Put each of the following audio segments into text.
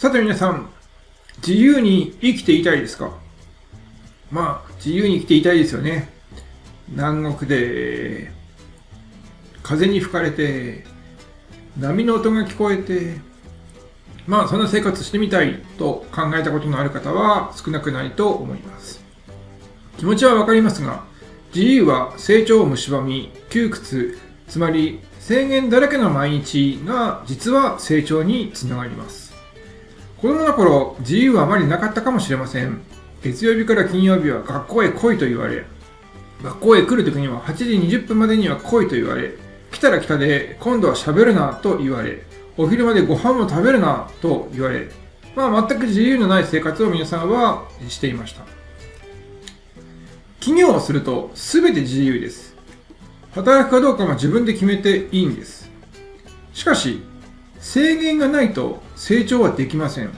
さて皆さん、自由に生きていたいですか？まあ、自由に生きていたいですよね。南国で、風に吹かれて、波の音が聞こえて、まあ、そんな生活してみたいと考えたことのある方は少なくないと思います。気持ちはわかりますが、自由は成長を蝕み、窮屈、つまり制限だらけの毎日が実は成長につながります。子供の頃、自由はあまりなかったかもしれません。月曜日から金曜日は学校へ来いと言われ、学校へ来る時には8時20分までには来いと言われ、来たら来たで今度は喋るなと言われ、お昼までご飯も食べるなと言われ、まあ全く自由のない生活を皆さんはしていました。起業をすると全て自由です。働くかどうかも自分で決めていいんです。しかし、制限がないと成長はできません。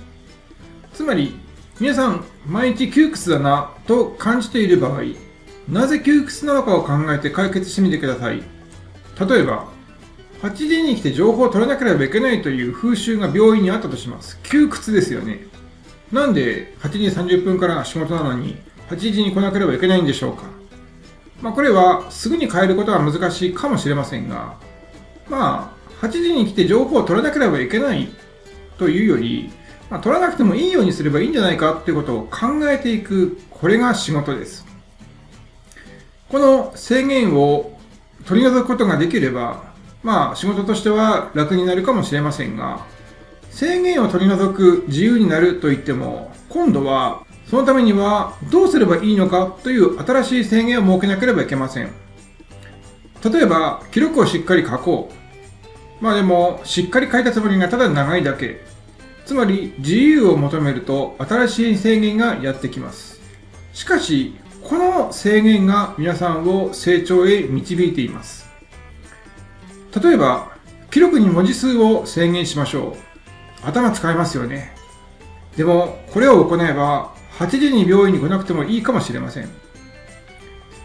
つまり、皆さん、毎日窮屈だなと感じている場合、なぜ窮屈なのかを考えて解決してみてください。例えば、8時に来て情報を取らなければいけないという風習が病院にあったとします。窮屈ですよね。なんで8時30分からが仕事なのに、8時に来なければいけないんでしょうか。まあこれはすぐに変えることは難しいかもしれませんが、まあ、8時に来て情報を取らなければいけないというより、まあ、取らなくてもいいようにすればいいんじゃないかということを考えていく、これが仕事です。この制限を取り除くことができれば、まあ仕事としては楽になるかもしれませんが、制限を取り除く自由になるといっても、今度はそのためにはどうすればいいのかという新しい制限を設けなければいけません。例えば、記録をしっかり書こう。まあでも、しっかり書いたつもりがただ長いだけ。つまり、自由を求めると新しい制限がやってきます。しかし、この制限が皆さんを成長へ導いています。例えば、記録に文字数を制限しましょう。頭使いますよね。でも、これを行えば、8時に病院に来なくてもいいかもしれません。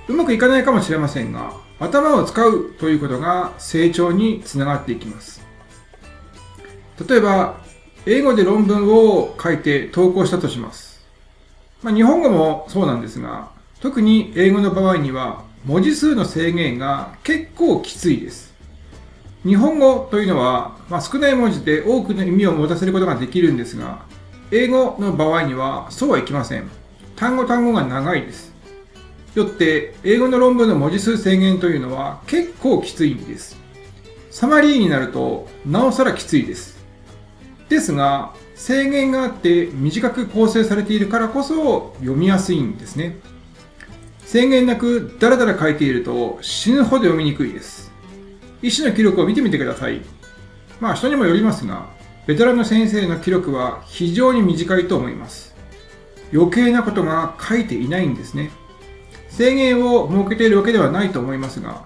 うまくいかないかもしれませんが、頭を使うということが成長につながっていきます。例えば、英語で論文を書いて投稿したとします。まあ、日本語もそうなんですが、特に英語の場合には文字数の制限が結構きついです。日本語というのは、まあ、少ない文字で多くの意味を持たせることができるんですが、英語の場合にはそうはいきません。単語単語が長いです。よって、英語の論文の文字数制限というのは結構きついんです。サマリーになると、なおさらきついです。ですが、制限があって短く構成されているからこそ読みやすいんですね。制限なくダラダラ書いていると死ぬほど読みにくいです。医師の記録を見てみてください。まあ人にもよりますが、ベテランの先生の記録は非常に短いと思います。余計なことが書いていないんですね。制限を設けているわけではないと思いますが、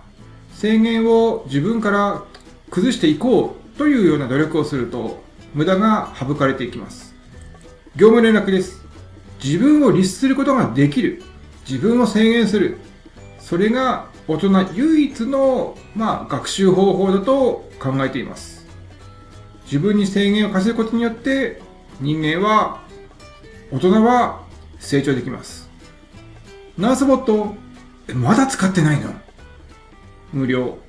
制限を自分から崩していこうというような努力をすると、無駄が省かれていきます。業務連絡です。自分を律することができる。自分を制限する。それが大人唯一の、学習方法だと考えています。自分に制限を課せることによって、大人は成長できます。ナースボット、まだ使ってないの？無料。